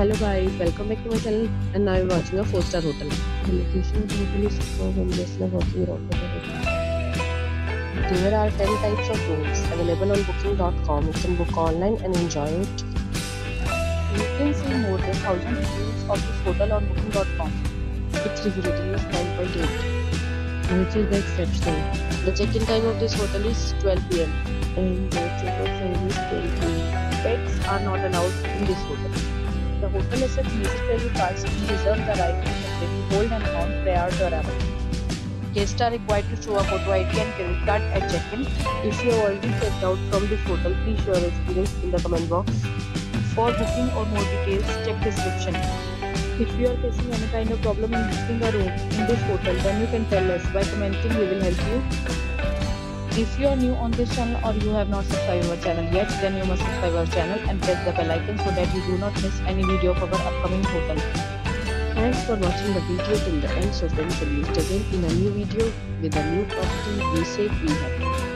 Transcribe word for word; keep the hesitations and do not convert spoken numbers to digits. Hello guys, welcome back to my channel, and now I'm watching a four star hotel. The location of the hotel is superb and just love walking around the hotel. There are ten types of rooms available on booking dot com. You can book online and enjoy it. You can see more than one thousand reviews of this hotel on booking dot com. Its review rating is nine point eight, which is exceptional. The check-in time of this hotel is twelve p m and the check-out time is twelve p m Pets are not allowed in this hotel. The hotel accepts major credit cards and reserves the right to temporarily hold an amount prior to arrival. Guests are required to show a photo I D and credit card at check-in. If you have already checked out from this hotel, please share your experience in the comment box. For booking or more details, check description. If you are facing any kind of problem in booking a room in this hotel, then you can tell us by commenting. We will help you. If you are new on this channel or you have not subscribed our channel yet, then you must subscribe our channel and press the bell icon so that you do not miss any video of our upcoming hotel. Thanks for watching the video till the end. So friends, will meet again in a new video with a new property. Be safe, be happy.